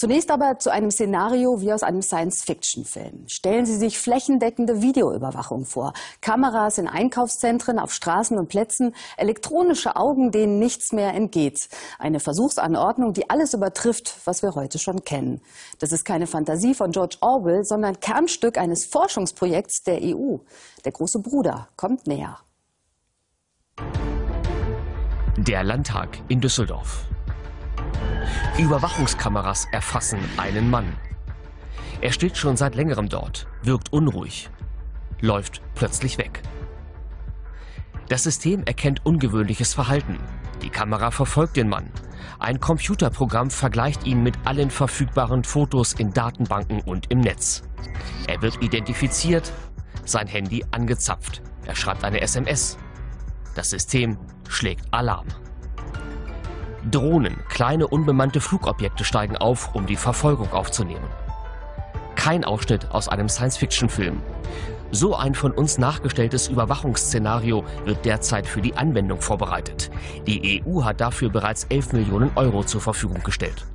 Zunächst aber zu einem Szenario wie aus einem Science-Fiction-Film. Stellen Sie sich flächendeckende Videoüberwachung vor. Kameras in Einkaufszentren, auf Straßen und Plätzen, elektronische Augen, denen nichts mehr entgeht. Eine Versuchsanordnung, die alles übertrifft, was wir heute schon kennen. Das ist keine Fantasie von George Orwell, sondern Kernstück eines Forschungsprojekts der EU. Der große Bruder kommt näher. Der Landtag in Düsseldorf. Überwachungskameras erfassen einen Mann. Er steht schon seit längerem dort, wirkt unruhig, läuft plötzlich weg. Das System erkennt ungewöhnliches Verhalten. Die Kamera verfolgt den Mann. Ein Computerprogramm vergleicht ihn mit allen verfügbaren Fotos in Datenbanken und im Netz. Er wird identifiziert, sein Handy angezapft. Er schreibt eine SMS. Das System schlägt Alarm. Drohnen, kleine unbemannte Flugobjekte steigen auf, um die Verfolgung aufzunehmen. Kein Ausschnitt aus einem Science-Fiction-Film. So ein von uns nachgestelltes Überwachungsszenario wird derzeit für die Anwendung vorbereitet. Die EU hat dafür bereits 11 Millionen Euro zur Verfügung gestellt.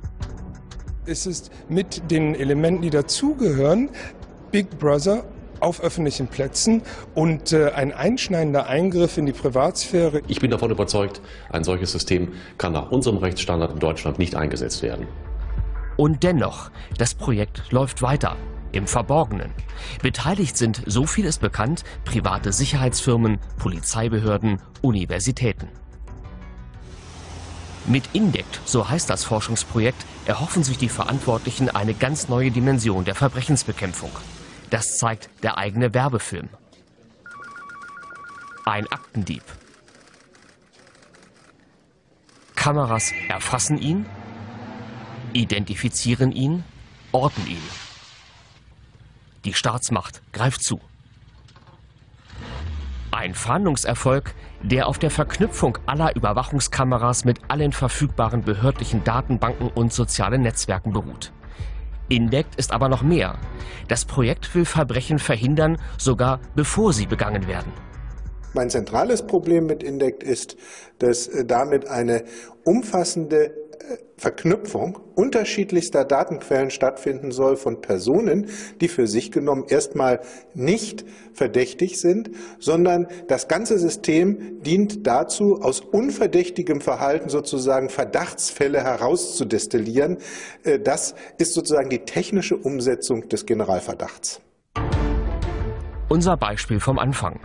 Es ist mit den Elementen, die dazugehören, Big Brother auf öffentlichen Plätzen und ein einschneidender Eingriff in die Privatsphäre. Ich bin davon überzeugt, ein solches System kann nach unserem Rechtsstandard in Deutschland nicht eingesetzt werden. Und dennoch, das Projekt läuft weiter, im Verborgenen. Beteiligt sind, so viel ist bekannt, private Sicherheitsfirmen, Polizeibehörden, Universitäten. Mit INDECT, so heißt das Forschungsprojekt, erhoffen sich die Verantwortlichen eine ganz neue Dimension der Verbrechensbekämpfung. Das zeigt der eigene Werbefilm. Ein Aktendieb. Kameras erfassen ihn, identifizieren ihn, orten ihn. Die Staatsmacht greift zu. Ein Fahndungserfolg, der auf der Verknüpfung aller Überwachungskameras mit allen verfügbaren behördlichen Datenbanken und sozialen Netzwerken beruht. INDECT ist aber noch mehr. Das Projekt will Verbrechen verhindern, sogar bevor sie begangen werden. Mein zentrales Problem mit INDECT ist, dass damit eine umfassende Verknüpfung unterschiedlichster Datenquellen stattfinden soll von Personen, die für sich genommen erstmal nicht verdächtig sind, sondern das ganze System dient dazu, aus unverdächtigem Verhalten sozusagen Verdachtsfälle herauszudestillieren. Das ist sozusagen die technische Umsetzung des Generalverdachts. Unser Beispiel vom Anfang.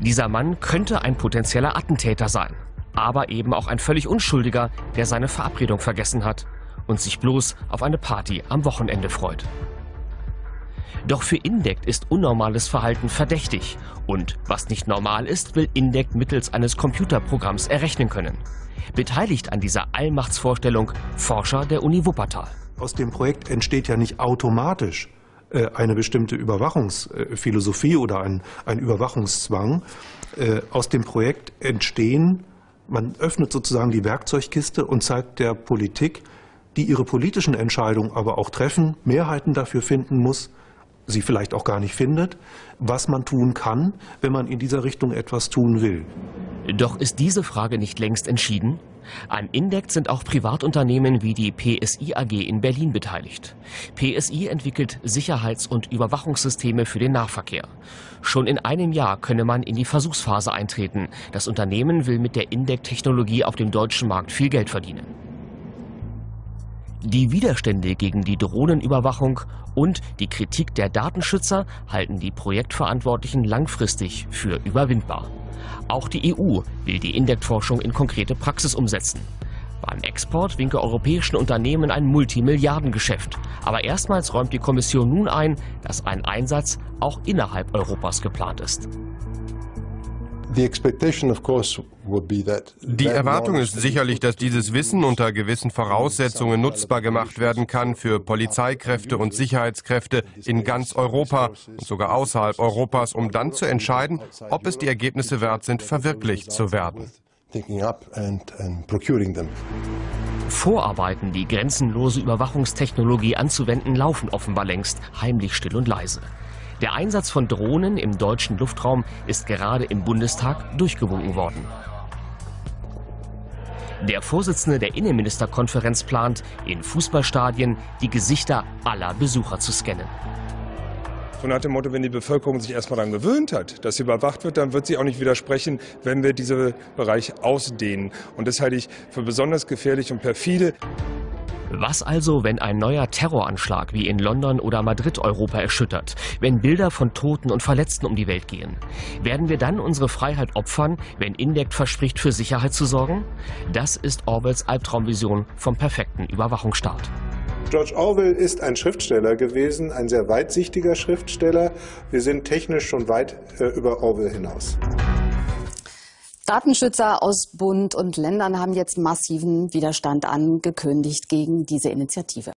Dieser Mann könnte ein potenzieller Attentäter sein. Aber eben auch ein völlig Unschuldiger, der seine Verabredung vergessen hat und sich bloß auf eine Party am Wochenende freut. Doch für INDECT ist unnormales Verhalten verdächtig. Und was nicht normal ist, will INDECT mittels eines Computerprogramms errechnen können. Beteiligt an dieser Allmachtsvorstellung Forscher der Uni Wuppertal. Aus dem Projekt entsteht ja nicht automatisch eine bestimmte Überwachungsphilosophie oder ein Überwachungszwang. Aus dem Projekt entstehen... Man öffnet sozusagen die Werkzeugkiste und zeigt der Politik, die ihre politischen Entscheidungen aber auch treffen, Mehrheiten dafür finden muss, sie vielleicht auch gar nicht findet, was man tun kann, wenn man in dieser Richtung etwas tun will. Doch ist diese Frage nicht längst entschieden? An INDECT sind auch Privatunternehmen wie die PSI AG in Berlin beteiligt. PSI entwickelt Sicherheits- und Überwachungssysteme für den Nahverkehr. Schon in einem Jahr könne man in die Versuchsphase eintreten. Das Unternehmen will mit der INDECT-Technologie auf dem deutschen Markt viel Geld verdienen. Die Widerstände gegen die Drohnenüberwachung und die Kritik der Datenschützer halten die Projektverantwortlichen langfristig für überwindbar. Auch die EU will die INDECT-Forschung in konkrete Praxis umsetzen. Beim Export winke europäischen Unternehmen ein Multimilliardengeschäft. Aber erstmals räumt die Kommission nun ein, dass ein Einsatz auch innerhalb Europas geplant ist. Die Erwartung ist sicherlich, dass dieses Wissen unter gewissen Voraussetzungen nutzbar gemacht werden kann für Polizeikräfte und Sicherheitskräfte in ganz Europa und sogar außerhalb Europas, um dann zu entscheiden, ob es die Ergebnisse wert sind, verwirklicht zu werden. Vorarbeiten, die grenzenlose Überwachungstechnologie anzuwenden, laufen offenbar längst, heimlich, still und leise. Der Einsatz von Drohnen im deutschen Luftraum ist gerade im Bundestag durchgewunken worden. Der Vorsitzende der Innenministerkonferenz plant, in Fußballstadien die Gesichter aller Besucher zu scannen. So nach dem Motto, wenn die Bevölkerung sich erstmal daran gewöhnt hat, dass sie überwacht wird, dann wird sie auch nicht widersprechen, wenn wir diesen Bereich ausdehnen. Und das halte ich für besonders gefährlich und perfide. Was also, wenn ein neuer Terroranschlag wie in London oder Madrid Europa erschüttert? Wenn Bilder von Toten und Verletzten um die Welt gehen? Werden wir dann unsere Freiheit opfern, wenn INDECT verspricht, für Sicherheit zu sorgen? Das ist Orwells Albtraumvision vom perfekten Überwachungsstaat. George Orwell ist ein Schriftsteller gewesen, ein sehr weitsichtiger Schriftsteller. Wir sind technisch schon weit über Orwell hinaus. Datenschützer aus Bund und Ländern haben jetzt massiven Widerstand angekündigt gegen diese Initiative.